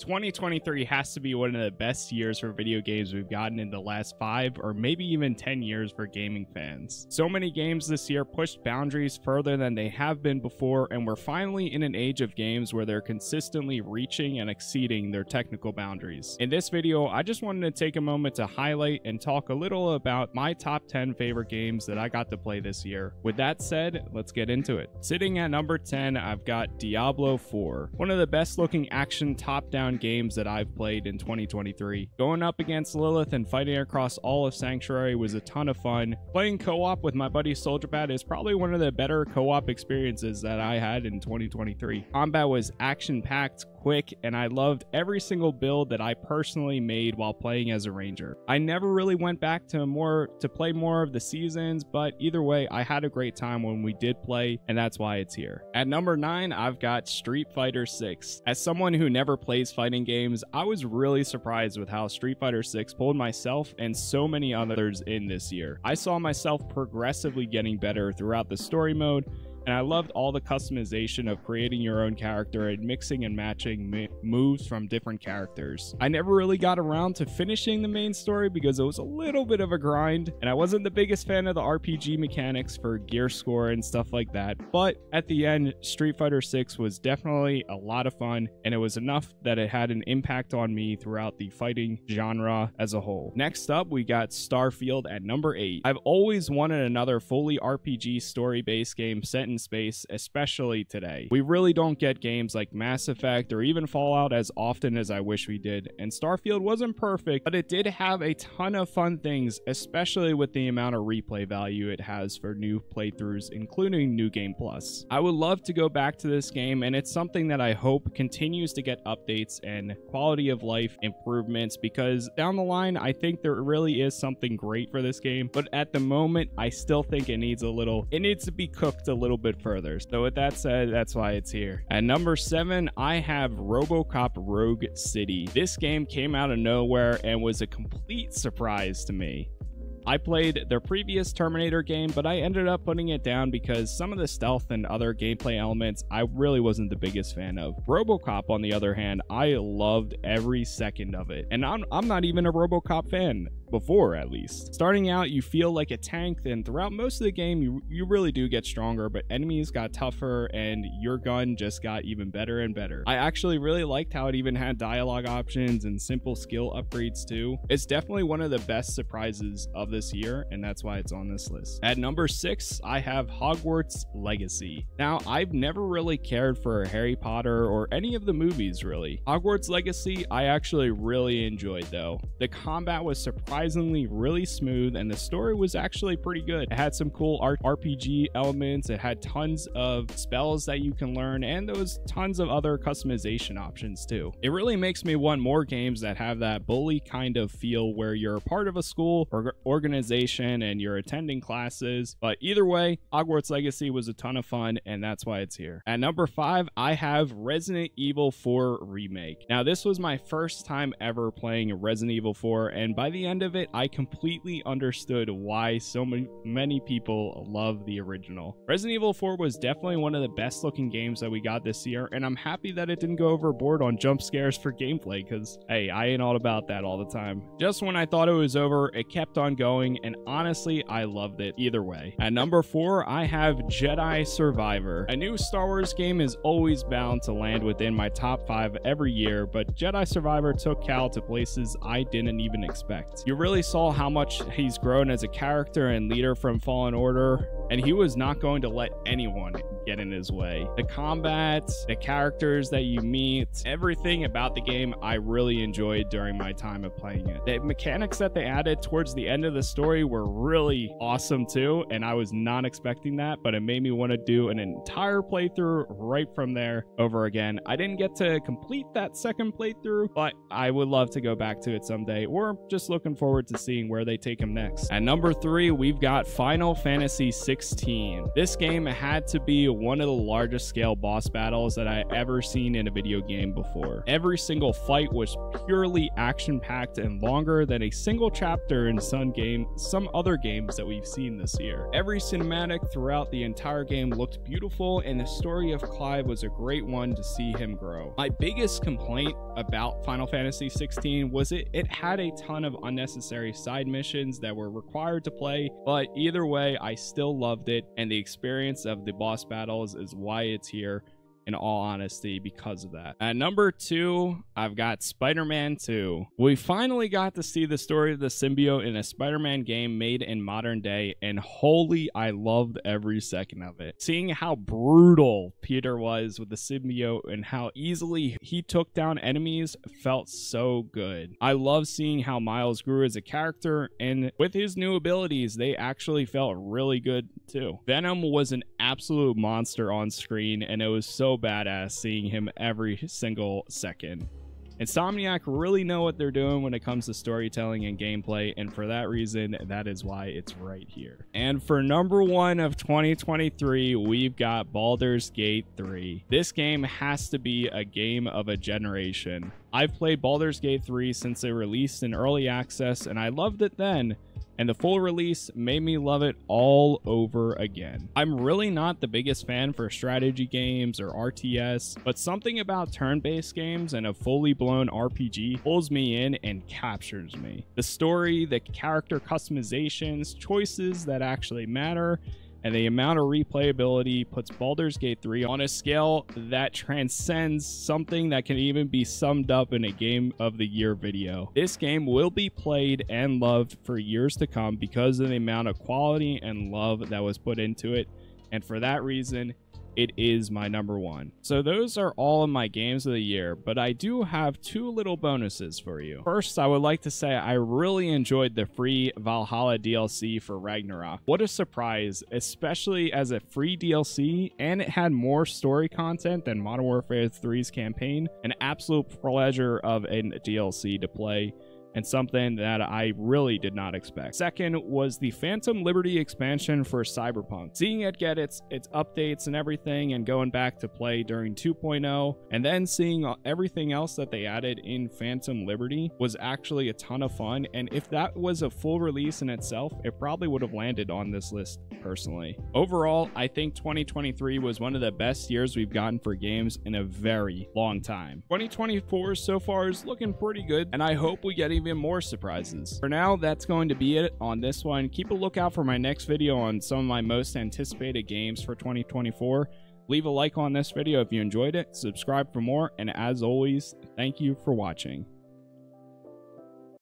2023 has to be one of the best years for video games we've gotten in the last 5 or maybe even 10 years for gaming fans. So many games this year pushed boundaries further than they have been before, and we're finally in an age of games where they're consistently reaching and exceeding their technical boundaries. In this video, I just wanted to take a moment to highlight and talk a little about my top 10 favorite games that I got to play this year. With that said, let's get into it. Sitting at number 10, I've got Diablo 4, one of the best looking action top-down games that I've played in 2023. Going up against Lilith and fighting across all of Sanctuary was a ton of fun. Playing co-op with my buddy Soldier Bad is probably one of the better co-op experiences that I had in 2023. Combat was action-packed, quick, and I loved every single build that I personally made while playing as a Ranger. I never really went back to play more of the seasons, but either way, I had a great time when we did play, and that's why it's here. At number 9, I've got Street Fighter VI. As someone who never plays fighting games, I was really surprised with how Street Fighter VI pulled myself and so many others in this year. I saw myself progressively getting better throughout the story mode, and I loved all the customization of creating your own character and mixing and matching moves from different characters. I never really got around to finishing the main story because it was a little bit of a grind, and I wasn't the biggest fan of the RPG mechanics for gear score and stuff like that, but at the end, Street Fighter VI was definitely a lot of fun, and it was enough that it had an impact on me throughout the fighting genre as a whole. Next up, we got Starfield at number 8. I've always wanted another fully RPG story-based game set in space, especially today. We really don't get games like Mass Effect or even Fallout as often as I wish we did, and Starfield wasn't perfect, but it did have a ton of fun things, especially with the amount of replay value it has for new playthroughs, including New Game Plus. I would love to go back to this game, and it's something that I hope continues to get updates and quality of life improvements, because down the line, I think there really is something great for this game, but at the moment, I still think it needs to be cooked a little bit further. So with that said, that's why it's here. At number 7, I have RoboCop Rogue City. This game came out of nowhere and was a complete surprise to me. I played their previous Terminator game, but I ended up putting it down because some of the stealth and other gameplay elements I really wasn't the biggest fan of. RoboCop, on the other hand, I loved every second of it, and I'm not even a RoboCop fan. Before, at least. Starting out, you feel like a tank, then throughout most of the game, you really do get stronger, but enemies got tougher, and your gun just got even better and better. I actually really liked how it even had dialogue options and simple skill upgrades too. It's definitely one of the best surprises of this year, and that's why it's on this list. At number 6, I have Hogwarts Legacy. Now, I've never really cared for Harry Potter or any of the movies, really. Hogwarts Legacy, I actually really enjoyed, though. The combat was surprisingly really smooth, and the story was actually pretty good. It had some cool RPG elements, it had tons of spells that you can learn, and there was tons of other customization options too. It really makes me want more games that have that Bully kind of feel where you're a part of a school or organization and you're attending classes, but either way, Hogwarts Legacy was a ton of fun, and that's why it's here. At number 5, I have Resident Evil 4 Remake. Now, this was my first time ever playing Resident Evil 4, and by the end of it, I completely understood why so many people love the original. Resident Evil 4 was definitely one of the best looking games that we got this year, and I'm happy that it didn't go overboard on jump scares for gameplay, because hey, I ain't all about that all the time. Just when I thought it was over, it kept on going, and honestly, I loved it either way. At number 4, I have Jedi Survivor. A new Star Wars game is always bound to land within my top 5 every year, but Jedi Survivor took Cal to places I didn't even expect. You really saw how much he's grown as a character and leader from Fallen Order, and he was not going to let anyone get in his way. The combat, the characters that you meet, everything about the game I really enjoyed during my time of playing it. The mechanics that they added towards the end of the story were really awesome too, and I was not expecting that, but it made me want to do an entire playthrough right from there over again. I didn't get to complete that second playthrough, but I would love to go back to it someday, or just looking forward to seeing where they take him next. At number 3, we've got Final Fantasy 16. This game had to be one of the largest scale boss battles that I ever seen in a video game before. Every single fight was purely action-packed and longer than a single chapter in some other games that we've seen this year. Every cinematic throughout the entire game looked beautiful, and the story of Clive was a great one to see him grow. My biggest complaint about Final Fantasy 16 was it had a ton of unnecessary side missions that were required to play, but either way, I still loved it, and the experience of the boss battles is why it's here, in all honesty, because of that. At number two, I've got Spider-Man 2. We finally got to see the story of the symbiote in a Spider-Man game made in modern day, and holy, I loved every second of it. Seeing how brutal Peter was with the symbiote and how easily he took down enemies felt so good. I love seeing how Miles grew as a character, and with his new abilities, they actually felt really good too. Venom was an absolute monster on screen, and it was so badass seeing him every single second. Insomniac really know what they're doing when it comes to storytelling and gameplay, and for that reason, that is why it's right here. And for number one of 2023, we've got Baldur's Gate 3. This game has to be a game of a generation. I've played Baldur's Gate 3 since it released in early access, and I loved it then. And the full release made me love it all over again. I'm really not the biggest fan for strategy games or RTS, but something about turn-based games and a fully blown RPG pulls me in and captures me. The story, the character customizations, choices that actually matter, and the amount of replayability puts Baldur's Gate 3 on a scale that transcends something that can even be summed up in a Game of the Year video. This game will be played and loved for years to come because of the amount of quality and love that was put into it, and for that reason, it is my number one. So those are all of my games of the year, but I do have two little bonuses for you. First, I would like to say I really enjoyed the free Valhalla DLC for Ragnarok. What a surprise, especially as a free DLC, and it had more story content than Modern Warfare 3's campaign. An absolute pleasure of a DLC to play, and something that I really did not expect. Second was the Phantom Liberty expansion for Cyberpunk. Seeing it get its updates and everything, and going back to play during 2.0, and then seeing everything else that they added in Phantom Liberty was actually a ton of fun, and if that was a full release in itself, it probably would have landed on this list personally. Overall, I think 2023 was one of the best years we've gotten for games in a very long time. 2024 so far is looking pretty good, and I hope we get even more surprises. For now, that's going to be it on this one. Keep a lookout for my next video on some of my most anticipated games for 2024. Leave a like on this video if you enjoyed it, subscribe for more, and as always, thank you for watching.